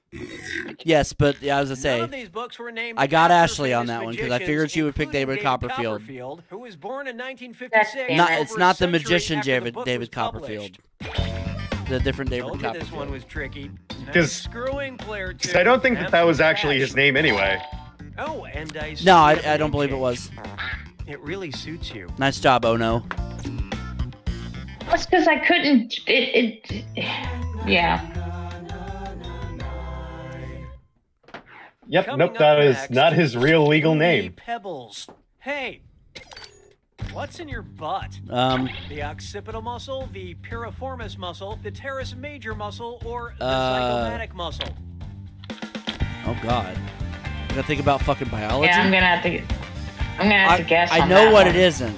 Yes, but yeah, I was gonna say, none of these books were named. I got Ashley on that one because I figured she would pick David Copperfield. Copperfield, who was born in nineteen fifty-six. Not, it's not the magician David the David Copperfield. The different David Copperfield. This one was tricky. Because screwing player two. I don't think that that was actually his name anyway. Oh, and I. No, I, I don't believe it was. It really suits you. Nice job, Oh No. That's because I couldn't. It, it. Yeah. Yep. Coming nope. That next, is not his real legal name. Pebbles. Hey. What's in your butt? Um. The occipital muscle, the piriformis muscle, the teres major muscle, or the uh, zygomatic muscle. Oh God. I'm gonna think about fucking biology. Yeah, I'm gonna have to. I'm gonna have I, to guess. I on know that what one. it isn't.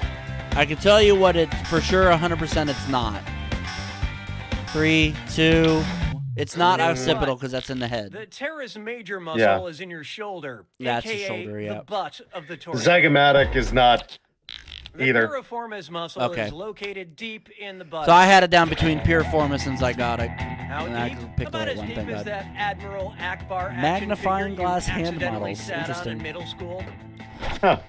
I can tell you what it for sure. one hundred percent it's not. Three, two. It's not occipital because that's in the head. The teres major muscle yeah. is in your shoulder. That's the shoulder, yeah. The butt of the torso. Zygomatic is not either. The piriformis muscle okay. is located deep in the butt. So I had it down between piriformis and zygotic. How and I could pick that one thing up. That Admiral Akbar magnifying glass hand models. Interesting. In middle school. Huh.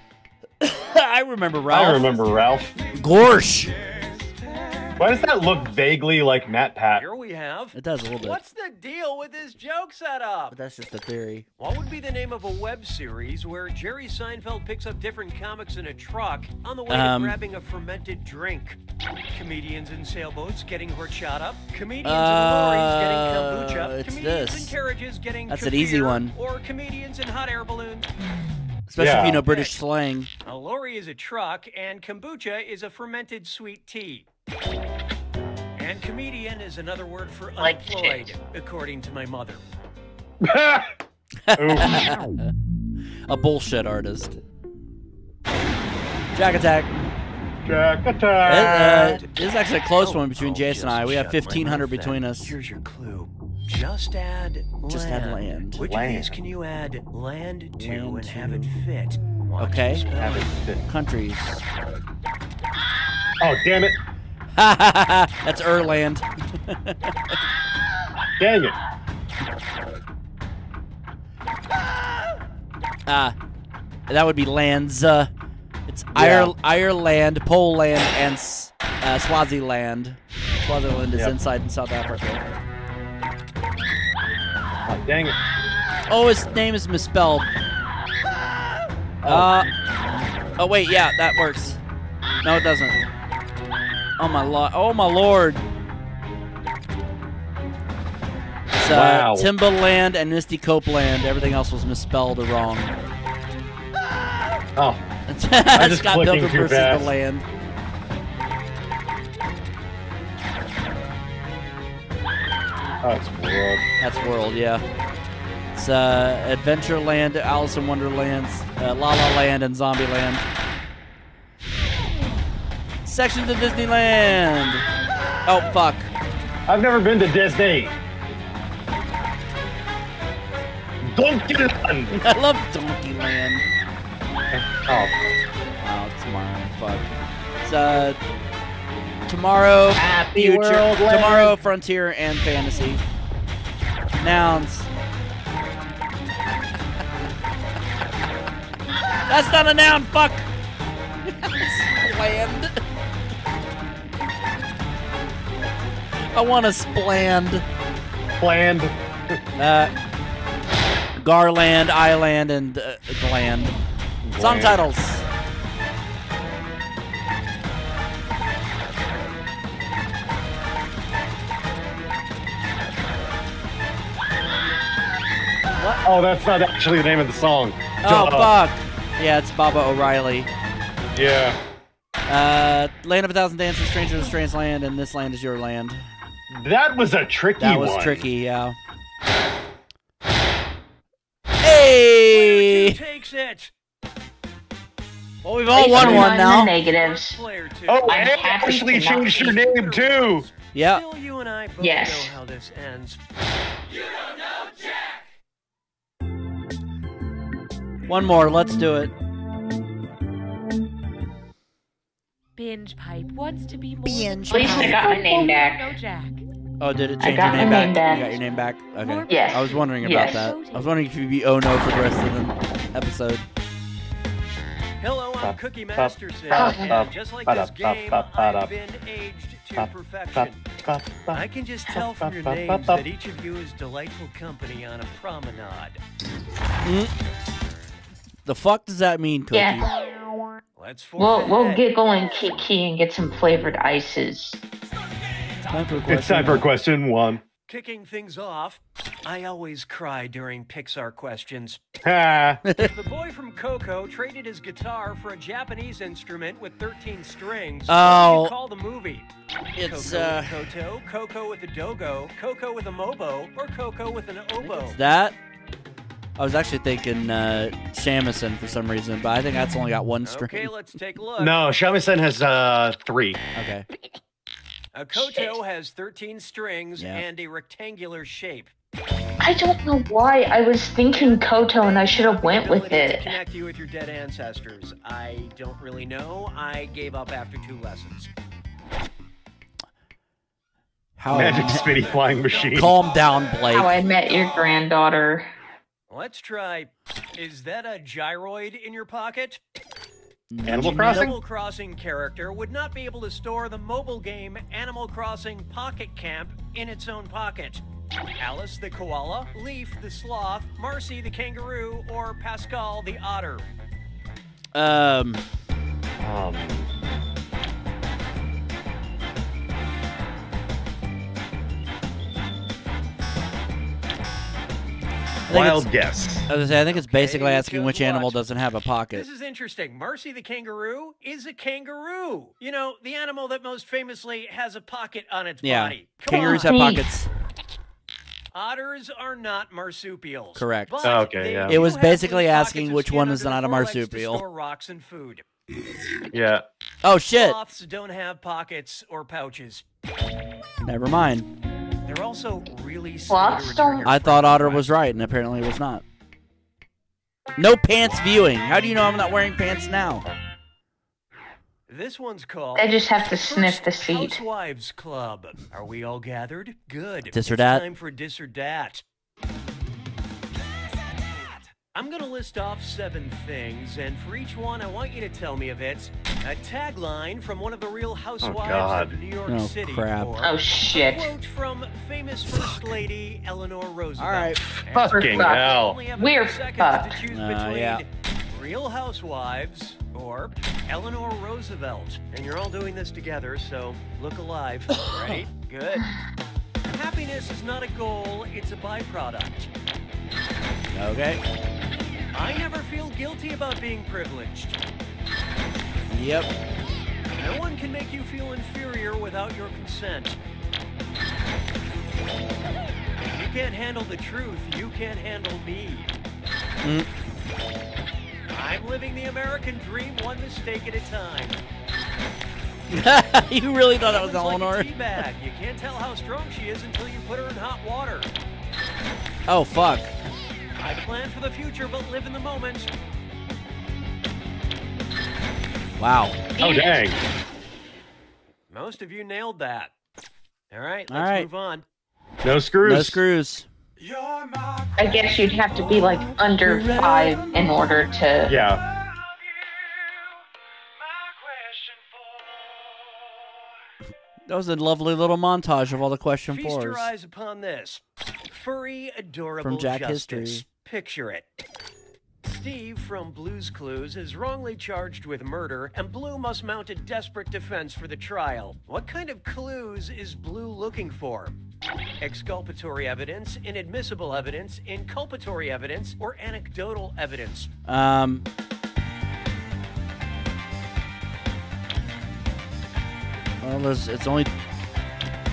I remember Ralph. I remember Ralph. Gorsh. Why does that look vaguely like Matt Pat? Here we have. It does a little bit. What's the deal with this joke setup? But that's just a theory. What would be the name of a web series where Jerry Seinfeld picks up different comics in a truck on the way um, to grabbing a fermented drink? Comedians in sailboats getting horchata. Komedians uh, in lorries getting kombucha. It's comedians this. in carriages getting That's kefir, an easy one. Or comedians in hot air balloons. Especially yeah. if you know British slang. A lorry is a truck and kombucha is a fermented sweet tea. And comedian is another word for unemployed, according to my mother. A bullshit artist. Jack Attack. Jack Attack. It, uh, this is actually a close oh, one between oh, Jason and I. We have fifteen hundred between us. Here's your clue. Just add land. Just add land. Which land. of these can you add land to land and to. have it fit? Watch okay. Have it fit. Countries. Oh, damn it. That's Erland. Dang it. Ah, uh, that would be lands. Uh, it's yeah. Ire Ireland, Poland, and uh, Swaziland. Swaziland is yep. inside in South Africa. Oh, dang it. Oh, his name is misspelled. Uh, oh, wait, yeah, that works. No, it doesn't. Oh my lord! Oh my lord! It's, uh, wow. Timbaland and Misty Copeland. Everything else was misspelled or wrong. Oh. I'm just Scott clicking Pilgrim too versus fast. the land. Oh, it's world. That's world, yeah. It's uh, Adventureland, Alice in Wonderland, uh, La La Land, and Zombieland. Sections of Disneyland. Oh, fuck. I've never been to Disney. Donkeyland. I love Donkeyland. Oh. Oh, tomorrow. Fuck. It's, uh, tomorrow, Happy future, world tomorrow, land. Frontier, and fantasy. Nouns. That's not a noun, fuck. Land. I want a spland. Bland. Uh, Garland, Island, and uh, Gland. Bland. Song titles. What? Oh, that's not actually the name of the song. Oh, fuck. Yeah, it's Baba O'Reilly. Yeah. Uh, Land of a Thousand Dances, Stranger in a Strange Land, and This Land Is Your Land. That was a tricky one. That was one. tricky, yeah. Hey! Player two takes it. Well, we've all won one now. Negatives. Oh, and Ashley changed her name too. Yeah. Still, you and I both yes. know how this ends. You don't know Jack. One more. Let's do it. Binge Pipe wants to be more. Binge. At least I got my name back. Oh, did it change your name back? back? You got your name back? Okay. Yes. I was wondering about yes. that. I was wondering if you'd be oh no for the rest of the episode. Hello, I'm Cookie Masterson, and just like this game, I've been aged to perfection. I can just tell from your names that each of you is delightful company on a promenade. Mm. The fuck does that mean, Cookie? Yeah. Let's we'll, we'll get going, Kiki, and get some flavored ices. Time for question it's time for question one. Kicking things off, I always cry during Pixar questions. Ah. The boy from Coco traded his guitar for a Japanese instrument with thirteen strings. Oh. What do you call the movie? It's, Coco uh... with Koto, Coco with a Dogo, Coco with a Mobo, or Coco with an Oboe. It's that? I was actually thinking uh, Shamisen for some reason, but I think that's only got one string. Okay, let's take a look. No, Shamisen has uh, three. Okay. A koto has thirteen strings yeah. and a rectangular shape. I don't know why I was thinking koto and I should have went with it. Connect you with your dead ancestors. I don't really know. I gave up after two lessons. How Magic Spitty Flying Machine. Calm down, Blake. How I Met Your Granddaughter. Let's try. Is that a gyroid in your pocket? Animal Crossing? Animal Crossing character would not be able to store the mobile game Animal Crossing Pocket Camp in its own pocket. Alice the koala, Leaf the sloth, Marcy the kangaroo, or Pascal the otter? Um... um. Wild guess. I was gonna say, I think it's basically okay, asking which watch. animal doesn't have a pocket. This is interesting. Marcy the kangaroo is a kangaroo. You know, the animal that most famously has a pocket on its yeah. body. Come Kangaroos on. have pockets. Otters are not marsupials. Correct. Oh, okay, yeah. It was basically asking which one is not a marsupial. Store rocks and food. Yeah. Oh, shit. Sloths don't have pockets or pouches. Never mind. They're also really slow. I thought Otter was right, and apparently it was not. No pants viewing. How do you know I'm not wearing pants now? This one's called. I just have to sniff the seat. Housewives Club. Are we all gathered? Good. Dis or dat. It's time for dis or dat. I'm going to list off seven things, and for each one, I want you to tell me if it's a tagline from one of the Real Housewives oh, of New York oh, City. Crap. Or oh, shit. A quote from famous First Lady Eleanor Roosevelt. All right. Fucking hell. We're fucked. Uh, yeah. Real Housewives or Eleanor Roosevelt. And you're all doing this together, so look alive. Right? Good. Happiness is not a goal, it's a byproduct. Okay. I never feel guilty about being privileged. Yep. No one can make you feel inferior without your consent. If you can't handle the truth, you can't handle me. Mm. I'm living the American dream one mistake at a time. You really thought that was Eleanor? Like a tea bag. You can't tell how strong she is until you put her in hot water. Oh, fuck. I plan for the future, but live in the moment. Wow. Oh, dang. Most of you nailed that. All right, let's All right. move on. No screws. No screws. I guess you'd have to be, like, under five in order to... Yeah. That was a lovely little montage of all the question fours. Feast your eyes upon this. Furry, adorable from Jack Justice. History. Picture it. Steve from Blue's Clues is wrongly charged with murder, and Blue must mount a desperate defense for the trial. What kind of clues is Blue looking for? Exculpatory evidence, inadmissible evidence, inculpatory evidence, or anecdotal evidence? Um... Well, it's only...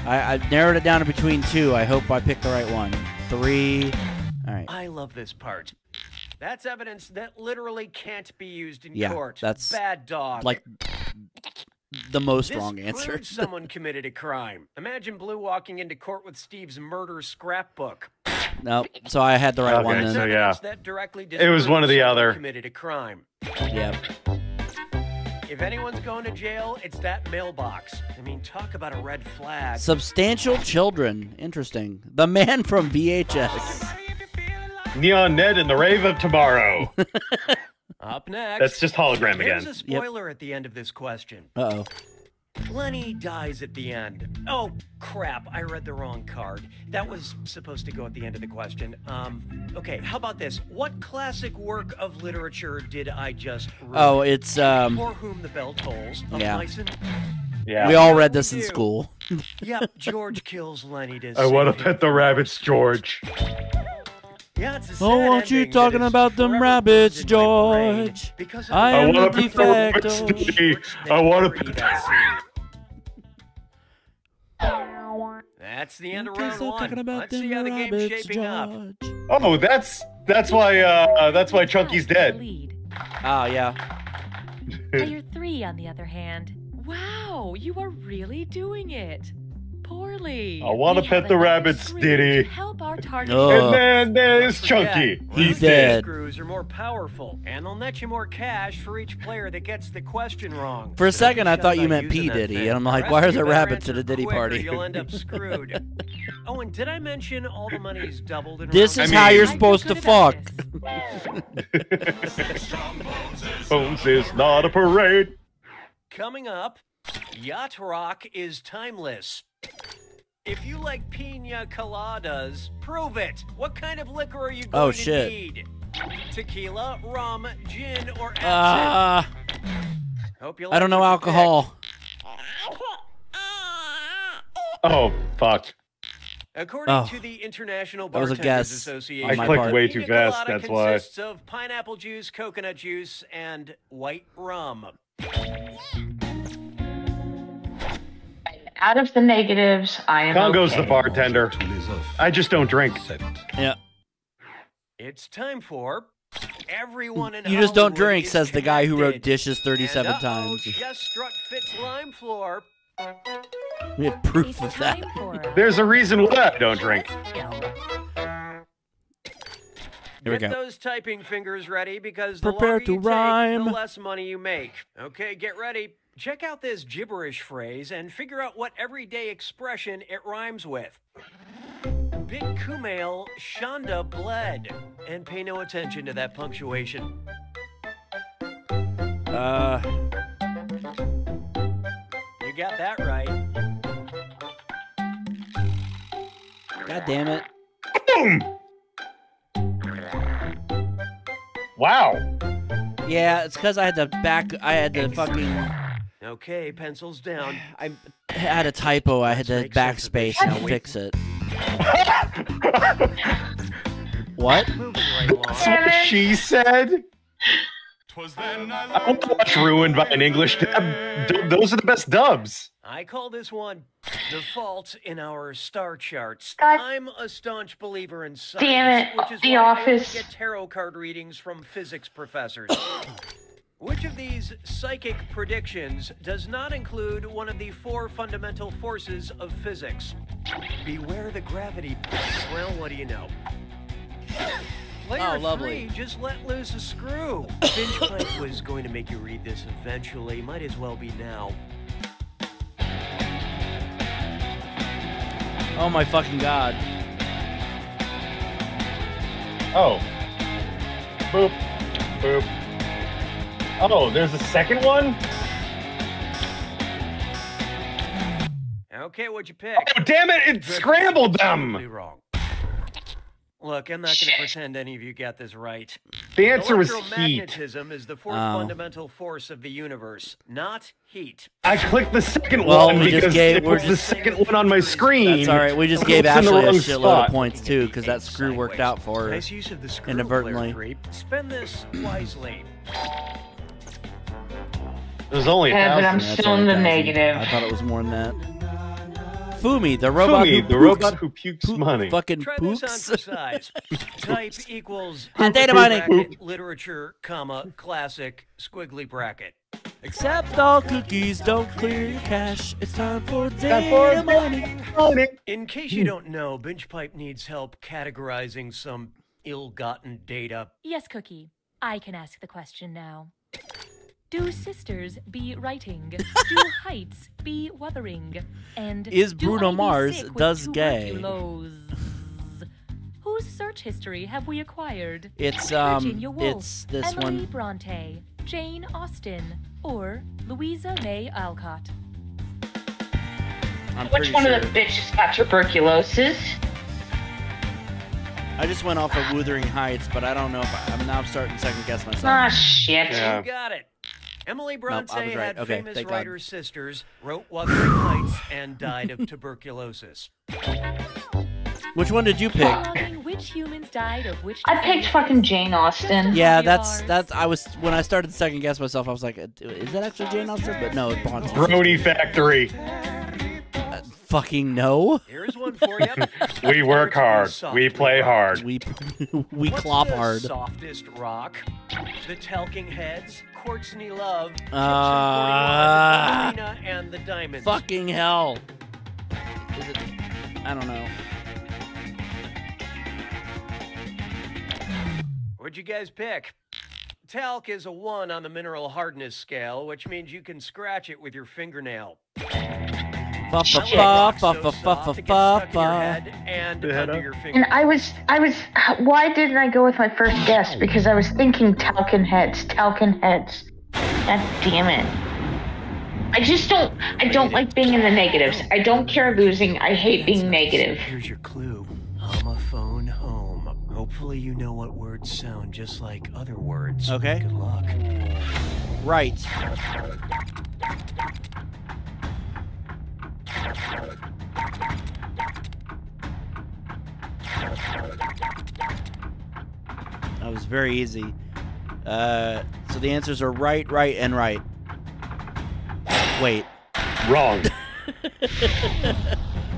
I, I narrowed it down to between two. I hope I picked the right one. Three. All right. I love this part. That's evidence that literally can't be used in yeah, court. That's bad dog. Like the most this wrong answer. Someone committed a crime. Imagine Blue walking into court with Steve's murder scrapbook. No, nope. So I had the right okay, one. Then. So yeah, that directly it was one or the other. Committed a crime. Yeah. If anyone's going to jail, it's that mailbox. I mean, talk about a red flag. Substantial children. Interesting. The man from V H S. Neon Ned and the Rave of Tomorrow. Up next. That's just hologram again. There's a spoiler yep. at the end of this question. Uh-oh. Lenny dies at the end. Oh, crap. I read the wrong card. That was supposed to go at the end of the question. Um, okay, how about this? What classic work of literature did I just read? Oh, it's, um... For Whom the Bell Tolls. Yeah. yeah. We all read this in school. Yep, George kills Lenny to I want to pet the rabbits, George. Yeah, it's a sad oh, aren't you talking about them rabbits, George? Because I, I am a de facto. I want to pet that. That's the end of round one. Let's see how the game's shaping up. Oh, that's that's why uh, that's why Chunky's dead. Oh yeah. Player three, on the other hand. Wow, you are really doing it. Poorly. I want to pet the rabbits, Diddy. Help our target. And then there's Chunky. Yeah. He's dead. Screws are more powerful, and they'll net you more cash for each player that gets the question wrong. For a so second, I thought you meant P Diddy, thing. And I'm like, why are there rabbits at a Diddy party? You'll end up screwed. Oh, and did I mention all the money's doubled? In this is I mean, how you're supposed to fuck. Bones is not a parade. Coming up, yacht rock is timeless. If you like pina coladas, prove it. What kind of liquor are you going oh, shit. to need? Tequila, rum, gin, or absinthe? Uh, Hope you like I don't know alcohol. Pick. Oh, fuck. According oh, to the International Bartenders Association, I clicked way too fast, that's why. Pina colada consists of pineapple juice, coconut juice, and white rum. Out of the negatives, I am Congo's okay. the bartender. I just don't drink. Yeah. It's time for everyone in You just don't drink, says the guy who wrote dishes thirty-seven and, uh-oh, times. Just strut Fitz lime floor. We have proof of that. There's a reason why I don't drink. Here we go. Get those typing fingers ready because the Prepare longer to you rhyme. Take, the less money you make. Okay, get ready. Check out this gibberish phrase and figure out what everyday expression it rhymes with. Big Kumail, Shonda bled. And pay no attention to that punctuation. Uh. You got that right. God damn it. Boom! Wow. Yeah, it's because I had to back, I had to fucking... Okay, pencils down. I had a typo. I had to backspace and I'll fix it. What? Right That's what she said? I won't watch Ruined by an English dub. Those are the best dubs. I call this one the fault in our star charts. God. I'm a staunch believer in science. Damn it, which is The why Office. I get tarot card readings from physics professors. Which of these psychic predictions does not include one of the four fundamental forces of physics? Beware the gravity. Well, what do you know? Player oh, lovely. Three just let loose a screw. Binge Pipe was going to make you read this eventually. Might as well be now. Oh my fucking god. Oh. Boop. Boop. Oh, there's a second one? Okay, what'd you pick? Oh, damn it, it scrambled them! Wrong. Look, I'm not going to pretend any of you got this right. The answer was heat. Electromagnetism is the fourth oh. fundamental force of the universe, not heat. I clicked the second well, one we because just gave, it was just, the second one on my screen. That's all right, we just gave Ashley a shitload of points, too, because that screw sideways. worked out for her nice use of the screw inadvertently. Spend this wisely. It was only yeah, a thousand. But I'm still in the thousand. negative. I thought it was more than that. Fumi, the robot, Fumi, who, the pukes, robot who pukes poop, money. Fucking pukes. Type equals data mining. Literature, comma, classic, squiggly bracket. Except all cookies, don't clear your cache. It's time for data mining. In case you don't know, Binge Pipe needs help categorizing some ill-gotten data. Yes, Cookie. I can ask the question now. Do sisters be writing? Do heights be wuthering? And is Bruno Mars does gay? Whose search history have we acquired? It's um, Virginia Woolf, it's this Emily one. Bronte, Jane Austen, or Louisa May Alcott. I'm Which one sure. of the bitches got tuberculosis? I just went off of Wuthering Heights, but I don't know if I, I'm now starting to second guess myself. Ah, shit. Yeah. You got it. Emily Bronte nope, right. had okay, famous writer's God. sisters, wrote Wuthering Heights, and died of tuberculosis. Which one did you pick? Which humans died of which I picked fucking Jane Austen. Yeah, that's that's. I was when I started to second guess myself, I was like, is that actually Jane Austen? But no, it's Bronte. Brody Factory. Uh, fucking no. Here's one for you. We work hard. We play hard. We we What's clop the hard. Softest rock. The Talking Heads. Courtney Love, uh, Marina, and the Diamonds. Fucking hell. Is it, I don't know. What'd you guys pick? Talc is a one on the mineral hardness scale, which means you can scratch it with your fingernail. Fa fa fa fa fa fa fa. And I was, I was. Why didn't I go with my first guess? Because I was thinking Talcon Heads, Talcon Heads. God damn it! I just don't. I don't like being in the negatives. I don't care losing. I hate being negative. Here's your clue. Homophone home. Hopefully you know what words sound just like other words. Okay. Good luck. Right. That was very easy. Uh, so the answers are right, right, and right. Wait. Wrong.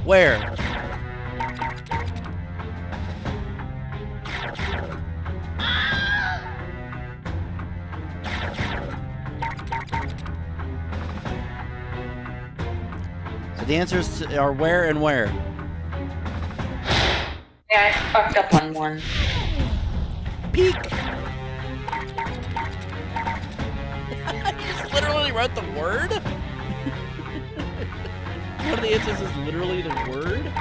Where? The answers are where and where. Yeah, I fucked up on one. Peek! You just literally wrote the word? One of the answers is literally the word?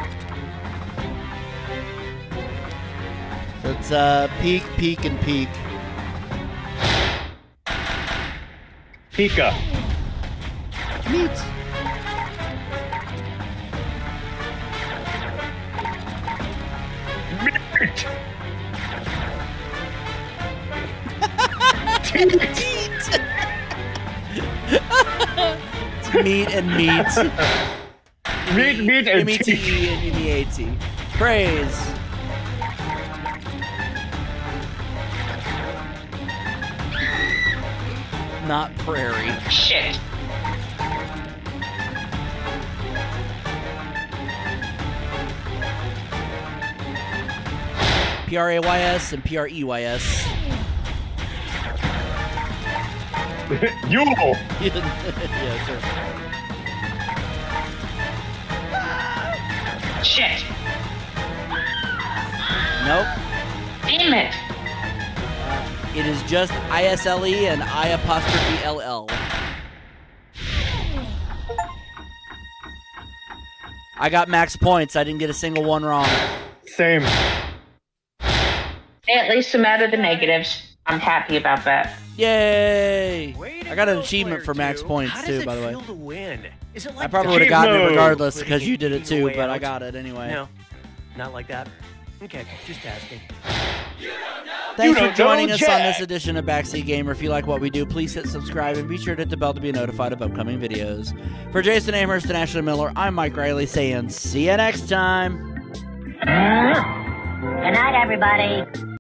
So it's uh, peek, peek, and peek. Pika. Meat. Meat and meat. Meat, meat, and meat. M E T E N E A T. Praise. Not prairie. Shit. P R A Y S and P R E Y S. You! Yeah, sure. Shit. Nope. Damn it. It is just I S L E and I apostrophe L L. I got max points. I didn't get a single one wrong. Same. At least I'm out of the negatives. I'm happy about that. Yay! I got an achievement for max points too, by the way. How does it feel to win? Is it like I probably would have gotten it regardless because you did it too, but I got it anyway. No, not like that. Okay, just asking. Thanks for joining us on this edition of Backseat Gamer. If you like what we do, please hit subscribe and be sure to hit the bell to be notified of upcoming videos. For Jason Amherst and Ashley Miller, I'm Mike Riley saying see you next time. Good night, everybody.